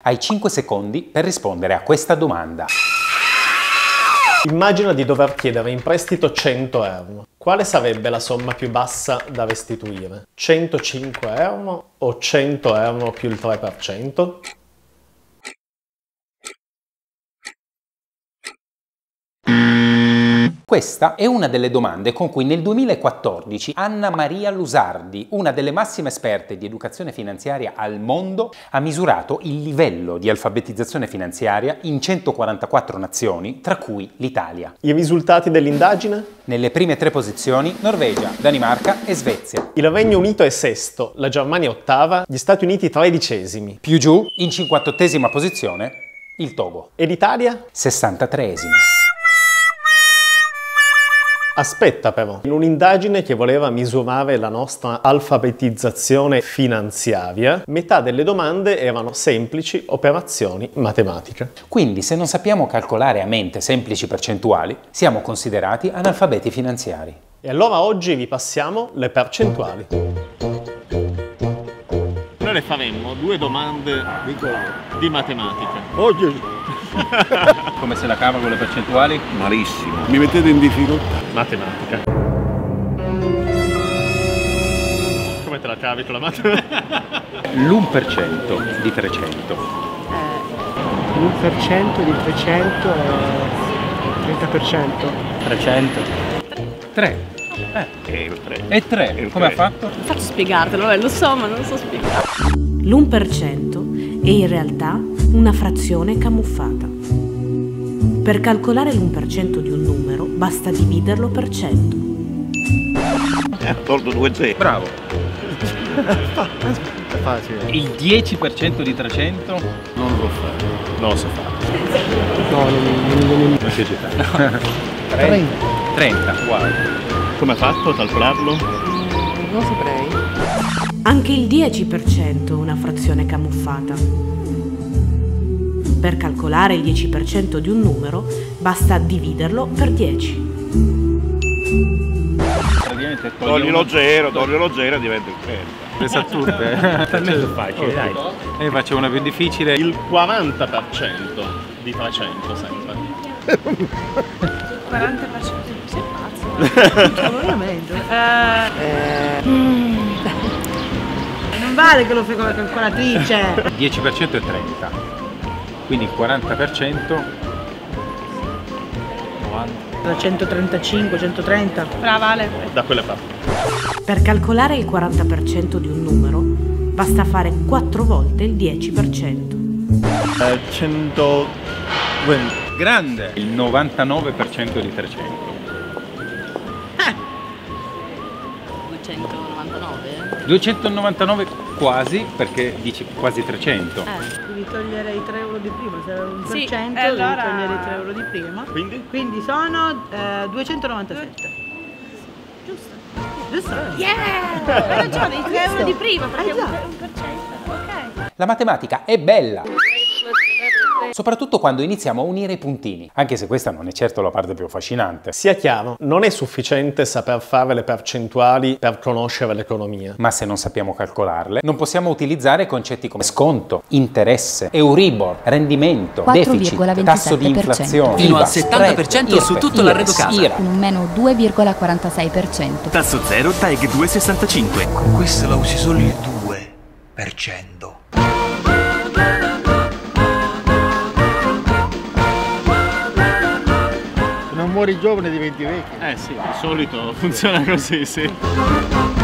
Hai 5 secondi per rispondere a questa domanda. Immagina di dover chiedere in prestito 100 euro. Quale sarebbe la somma più bassa da restituire? 105 euro o 100 euro più il 3%? Questa è una delle domande con cui nel 2014 Annamaria Lusardi, una delle massime esperte di educazione finanziaria al mondo, ha misurato il livello di alfabetizzazione finanziaria in 144 nazioni, tra cui l'Italia. I risultati dell'indagine? Nelle prime 3 posizioni Norvegia, Danimarca e Svezia. Il Regno Unito è sesto, la Germania ottava, gli Stati Uniti 13°. Più giù, in 58ª posizione, il Togo. E l'Italia? 63°. Aspetta però, in un'indagine che voleva misurare la nostra alfabetizzazione finanziaria, metà delle domande erano semplici operazioni matematiche. Quindi se non sappiamo calcolare a mente semplici percentuali, siamo considerati analfabeti finanziari. E allora oggi vi passiamo le percentuali. Noi le faremmo 2 domande di matematica. Oggi! Come se la cava con le percentuali? Malissimo. Mi mettete in difficoltà? Matematica. Come te la cavi con la matematica? L'1% di 300. L'1% di 300 è 30%. 300. 3. E 3. Come ha fatto? Faccio spiegartelo, vabbè, lo so, ma non so spiegare. L'1% è in realtà una frazione camuffata. Per calcolare l'1% di un numero basta dividerlo per 100. Tolto 2 zeri. Bravo. È facile. Il 10% di 300 non lo fa. Non lo so fare. Non si fa. 30. Wow. Come ha fatto a calcolarlo? Non saprei. Anche il 10% è una frazione camuffata. Per calcolare il 10% di un numero, basta dividerlo per 10. Togli lo 0, togli lo 0 e diventa il 30. Le sa tutte. Talmente facile, dai. E faccio una più difficile. Il 40% di 300 sempre. 40% sei pazzo. Non vale che lo fai con la calcolatrice. 10% è 30. Quindi il 40%, 90. 135, 130. Brava Ale. Da quella parte. Per calcolare il 40% di un numero basta fare 4 volte il 10%. 120. Grande! Il 99% di 300. 299? 299 quasi, perché dici quasi 300. Devi togliere i 3 euro di prima, se era un sì, percento allora... devi togliere i 3 euro di prima. Quindi sono 297. Giusto. Giusto? Yeah! Hai ragione, i 3 euro di prima, perché esatto. È un percento. Ok. La matematica è bella. Soprattutto quando iniziamo a unire i puntini, anche se questa non è certo la parte più affascinante. Sia chiaro, non è sufficiente saper fare le percentuali per conoscere l'economia. Ma se non sappiamo calcolarle, non possiamo utilizzare concetti come sconto, interesse, Euribor, rendimento, deficit, tasso di inflazione, fino al 70% su tutto l'arredo casa, con un meno 2,46%. Tasso 0, TAEG 2,65. Con questa la usi solo il 2%. Muori giovane diventi vecchio. Eh sì, di solito funziona così, sì.